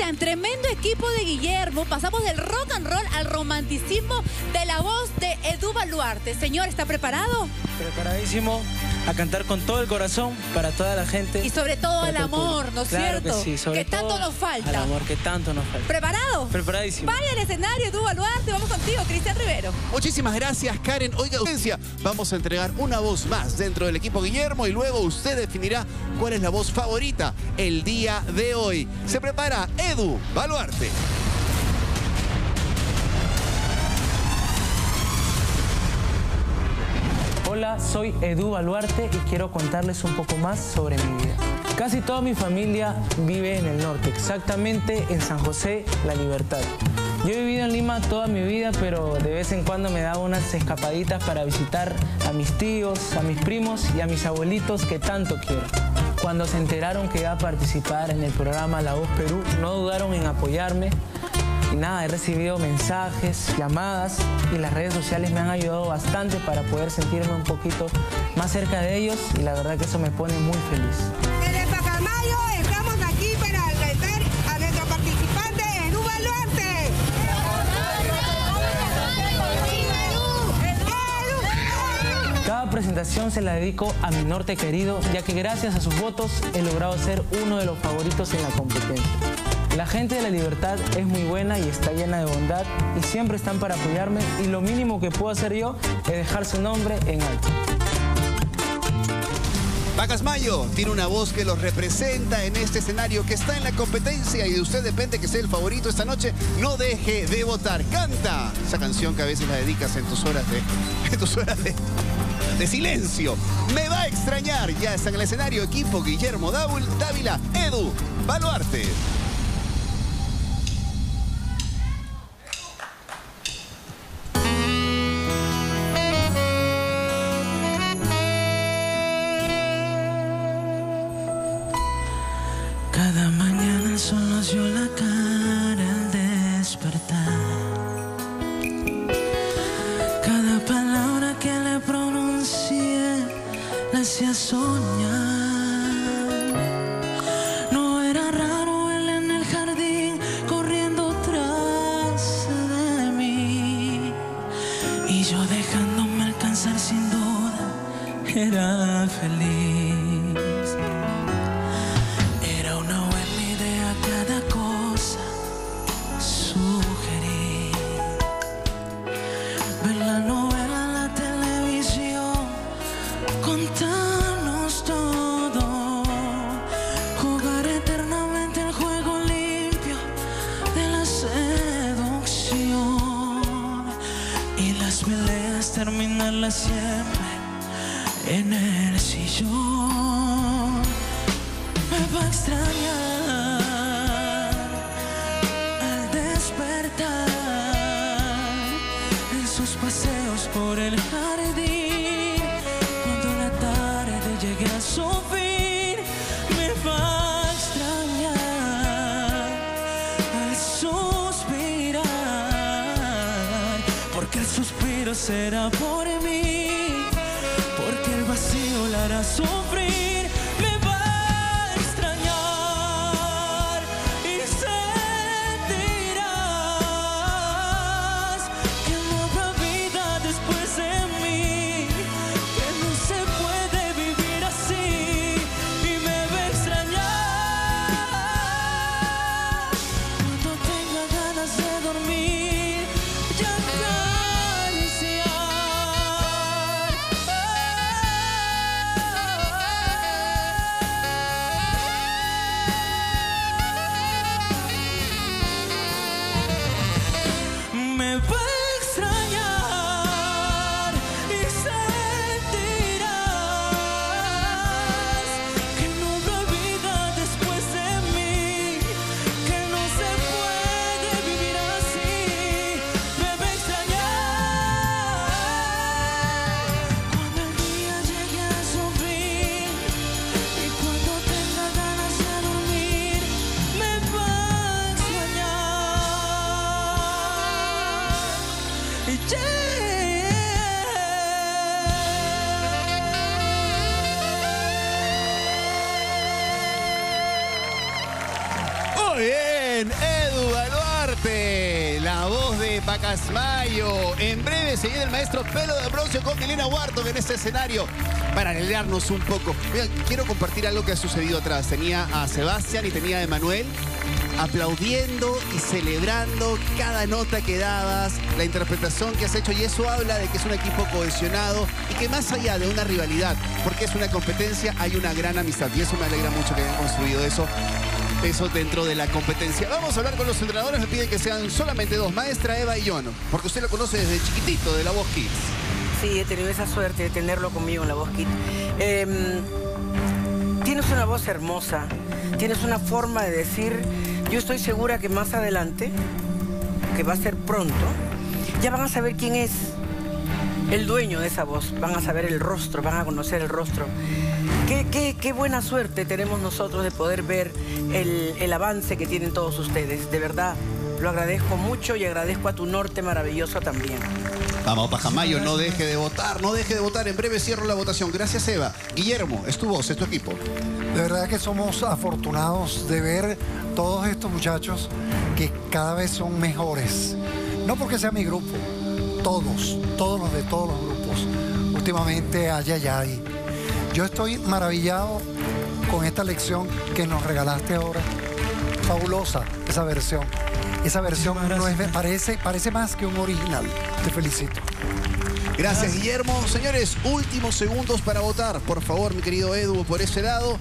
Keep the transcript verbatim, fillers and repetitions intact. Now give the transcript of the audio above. Cristian, tremendo equipo de Guillermo. Pasamos del rock and roll al romanticismo de la voz de Edu Baluarte. Señor, ¿está preparado? Preparadísimo a cantar con todo el corazón para toda la gente. Y sobre todo al amor, ¿no es cierto? Claro que sí, sobre todo. Que tanto nos falta. Al amor que tanto nos falta. ¿Preparado? Preparadísimo. Vaya al escenario, Edu Baluarte. Vamos contigo, Cristian Rivero. Muchísimas gracias, Karen. Oiga, audiencia, vamos a entregar una voz más dentro del equipo Guillermo y luego usted definirá cuál es la voz favorita el día de hoy. Se prepara Edu Baluarte. Hola, soy Edu Baluarte y quiero contarles un poco más sobre mi vida. Casi toda mi familia vive en el norte, exactamente en San José, La Libertad. Yo he vivido en Lima toda mi vida, pero de vez en cuando me daba unas escapaditas para visitar a mis tíos, a mis primos y a mis abuelitos que tanto quiero. Cuando se enteraron que iba a participar en el programa La Voz Perú, no dudaron en apoyarme. Y nada, he recibido mensajes, llamadas y las redes sociales me han ayudado bastante para poder sentirme un poquito más cerca de ellos y la verdad que eso me pone muy feliz. En el Pacasmayo estamos aquí para alentar a nuestro participante Edu Baluarte. Cada presentación se la dedico a mi norte querido, ya que gracias a sus votos he logrado ser uno de los favoritos en la competencia. La gente de La Libertad es muy buena y está llena de bondad y siempre están para apoyarme y lo mínimo que puedo hacer yo es dejar su nombre en alto. Pacasmayo tiene una voz que los representa en este escenario que está en la competencia y de usted depende que sea el favorito esta noche. No deje de votar. Canta esa canción que a veces la dedicas en tus horas de, en tus horas de, de silencio. Me va a extrañar. Ya está en el escenario equipo Guillermo Dávila, Edu Baluarte. Será por mí, porque el vacío la hará sufrir. Me va a extrañar y sentirás que no habrá vida después de mí, que no se puede vivir así. Y me va a extrañar cuando tenga ganas de dormir. Ya acá Pacasmayo. En breve se viene el maestro Pedro de Ambrosio con Milena Huarto en este escenario para alegrarnos un poco. Mira, quiero compartir algo que ha sucedido atrás. Tenía a Sebastián y tenía a Emanuel aplaudiendo y celebrando cada nota que dabas, la interpretación que has hecho, y eso habla de que es un equipo cohesionado y que más allá de una rivalidad, porque es una competencia, hay una gran amistad, y eso me alegra mucho que hayan construido eso. Eso dentro de la competencia. Vamos a hablar con los entrenadores. Me piden que sean solamente dos, maestra Eva y Yono, porque usted lo conoce desde chiquitito, de La Voz Kids. Sí, he tenido esa suerte de tenerlo conmigo en La Voz Kids. Eh, tienes una voz hermosa, tienes una forma de decir. Yo estoy segura que más adelante, que va a ser pronto, ya van a saber quién es el dueño de esa voz. Van a saber el rostro, van a conocer el rostro. Qué, qué, qué buena suerte tenemos nosotros de poder ver el, el avance que tienen todos ustedes. De verdad, lo agradezco mucho y agradezco a tu norte maravilloso también. Vamos, Pacasmayo, no deje de votar, no deje de votar. En breve cierro la votación. Gracias, Eva. Guillermo, es tu voz, es tu equipo. De verdad que somos afortunados de ver todos estos muchachos que cada vez son mejores. No porque sea mi grupo, todos, todos los de todos los grupos. Últimamente, ay, ay, ay. Yo estoy maravillado con esta lección que nos regalaste ahora. Fabulosa esa versión. Esa versión no es, parece, parece más que un original. Te felicito. Gracias, Guillermo. Señores, últimos segundos para votar. Por favor, mi querido Edu, por ese lado.